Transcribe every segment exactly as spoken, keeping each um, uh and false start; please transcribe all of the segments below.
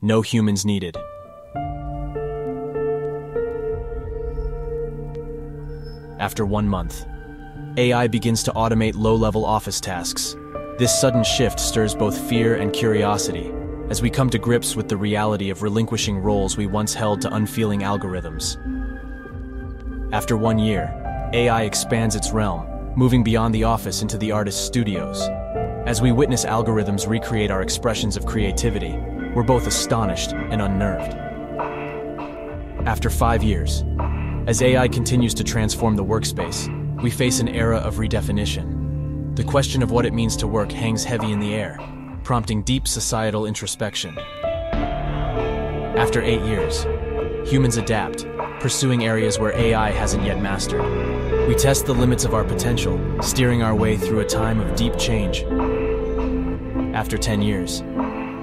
No humans needed. After one month, A I begins to automate low-level office tasks. This sudden shift stirs both fear and curiosity as we come to grips with the reality of relinquishing roles we once held to unfeeling algorithms. After one year, A I expands its realm, moving beyond the office into the artist's studios. As we witness algorithms recreate our expressions of creativity, we're both astonished and unnerved. After five years, as A I continues to transform the workspace, we face an era of redefinition. The question of what it means to work hangs heavy in the air, prompting deep societal introspection. After eight years, humans adapt, pursuing areas where A I hasn't yet mastered. We test the limits of our potential, steering our way through a time of deep change. After ten years,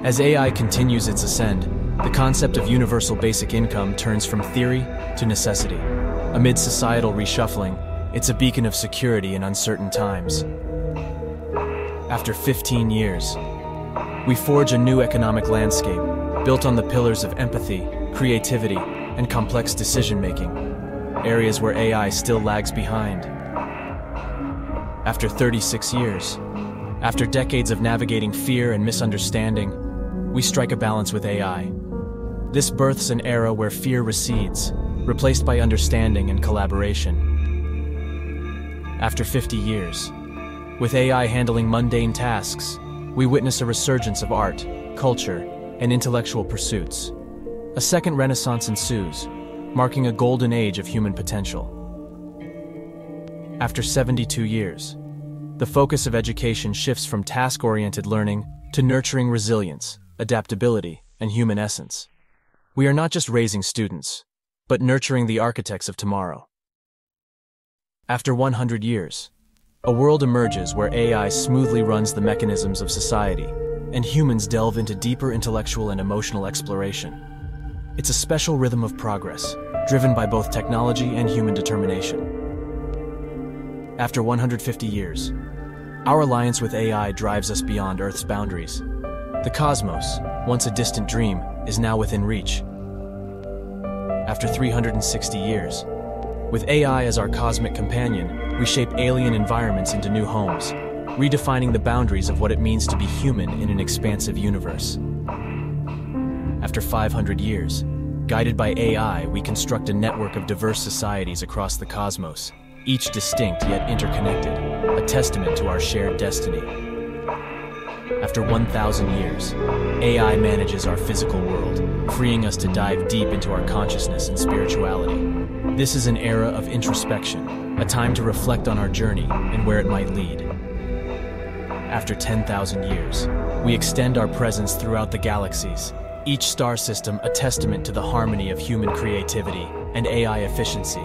as A I continues its ascend, the concept of universal basic income turns from theory to necessity. Amid societal reshuffling, it's a beacon of security in uncertain times. After fifteen years, we forge a new economic landscape built on the pillars of empathy, creativity, and complex decision-making, areas where A I still lags behind. After thirty-six years, after decades of navigating fear and misunderstanding, we strike a balance with A I. This births an era where fear recedes, replaced by understanding and collaboration. After fifty years, with A I handling mundane tasks, we witness a resurgence of art, culture, and intellectual pursuits. A second renaissance ensues, marking a golden age of human potential. After seventy-two years, the focus of education shifts from task-oriented learning to nurturing resilience, adaptability, and human essence. We are not just raising students, but nurturing the architects of tomorrow. After one hundred years, a world emerges where A I smoothly runs the mechanisms of society, and humans delve into deeper intellectual and emotional exploration. It's a special rhythm of progress, driven by both technology and human determination. After one hundred fifty years, our alliance with A I drives us beyond Earth's boundaries. The cosmos, once a distant dream, is now within reach. After three hundred sixty years, with A I as our cosmic companion, we shape alien environments into new homes, redefining the boundaries of what it means to be human in an expansive universe. After five hundred years, guided by A I, we construct a network of diverse societies across the cosmos, each distinct yet interconnected, a testament to our shared destiny. After one thousand years, A I manages our physical world, freeing us to dive deep into our consciousness and spirituality. This is an era of introspection, a time to reflect on our journey and where it might lead. After ten thousand years, we extend our presence throughout the galaxies, each star system a testament to the harmony of human creativity and A I efficiency,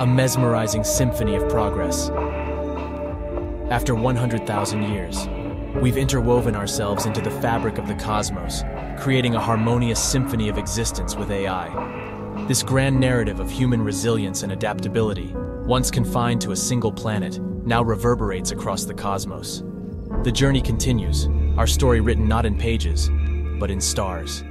a mesmerizing symphony of progress. After one hundred thousand years, we've interwoven ourselves into the fabric of the cosmos, creating a harmonious symphony of existence with A I. This grand narrative of human resilience and adaptability, once confined to a single planet, now reverberates across the cosmos. The journey continues, our story written not in pages, but in stars.